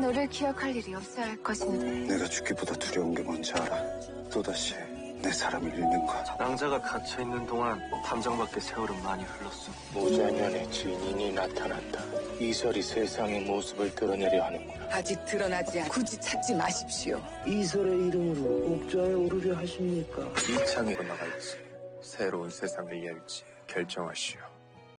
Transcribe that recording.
너를 기억할 일이 없어야 할 것인데. 내가 죽기보다 두려운 게 뭔지 알아. 또다시 내 사람을 잃는 것. 낭자가 갇혀있는 동안 담장밖에 세월은 많이 흘렀어. 모자면의 증인이 나타났다. 이설이 세상의 모습을 드러내려 하는구나. 아직 드러나지 않아. 굳이 찾지 마십시오. 이설의 이름으로 옥좌에 오르려 하십니까? 이 창에 나가 있지. 새로운 세상의 열지 결정하시오.